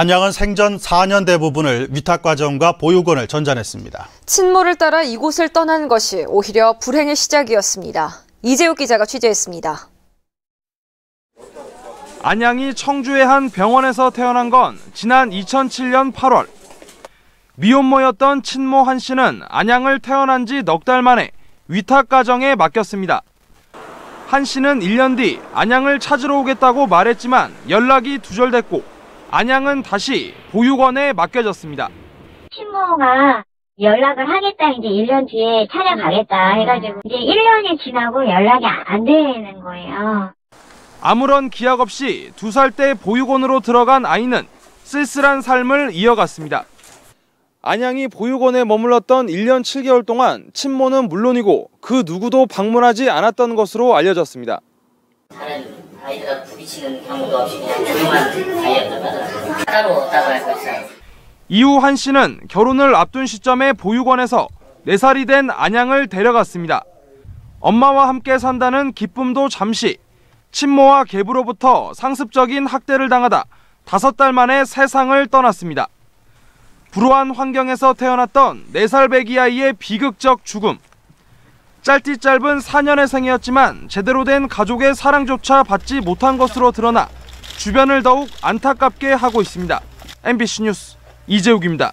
안양은 생전 4년 대부분을 위탁과정과 보육원을 전전했습니다. 친모를 따라 이곳을 떠난 것이 오히려 불행의 시작이었습니다. 이재욱 기자가 취재했습니다. 안양이 청주의 한 병원에서 태어난 건 지난 2007년 8월. 미혼모였던 친모 한 씨는 안양을 태어난 지 넉 달 만에 위탁가정에 맡겼습니다. 한 씨는 1년 뒤 안양을 찾으러 오겠다고 말했지만 연락이 두절됐고 안양은 다시 보육원에 맡겨졌습니다. 친모가 연락을 하겠다, 이제 1년 뒤에 찾아가겠다 해가지고 이제 1년이 지나고 연락이 안 되는 거예요. 아무런 기약 없이 2살 때 보육원으로 들어간 아이는 쓸쓸한 삶을 이어갔습니다. 안양이 보육원에 머물렀던 1년 7개월 동안 친모는 물론이고 그 누구도 방문하지 않았던 것으로 알려졌습니다. 다른 아이들과 부딪히는 경우도 없이 그냥 조용한 아이였다가 따로 없다고 알고 있어요. 이후 한 씨는 결혼을 앞둔 시점에 보육원에서 4살이 된 안양을 데려갔습니다. 엄마와 함께 산다는 기쁨도 잠시, 친모와 계부로부터 상습적인 학대를 당하다 5달 만에 세상을 떠났습니다. 불우한 환경에서 태어났던 4살 배기 아이의 비극적 죽음. 짧디 짧은 4년의 생이었지만 제대로 된 가족의 사랑조차 받지 못한 것으로 드러나 주변을 더욱 안타깝게 하고 있습니다. MBC 뉴스 이재욱입니다.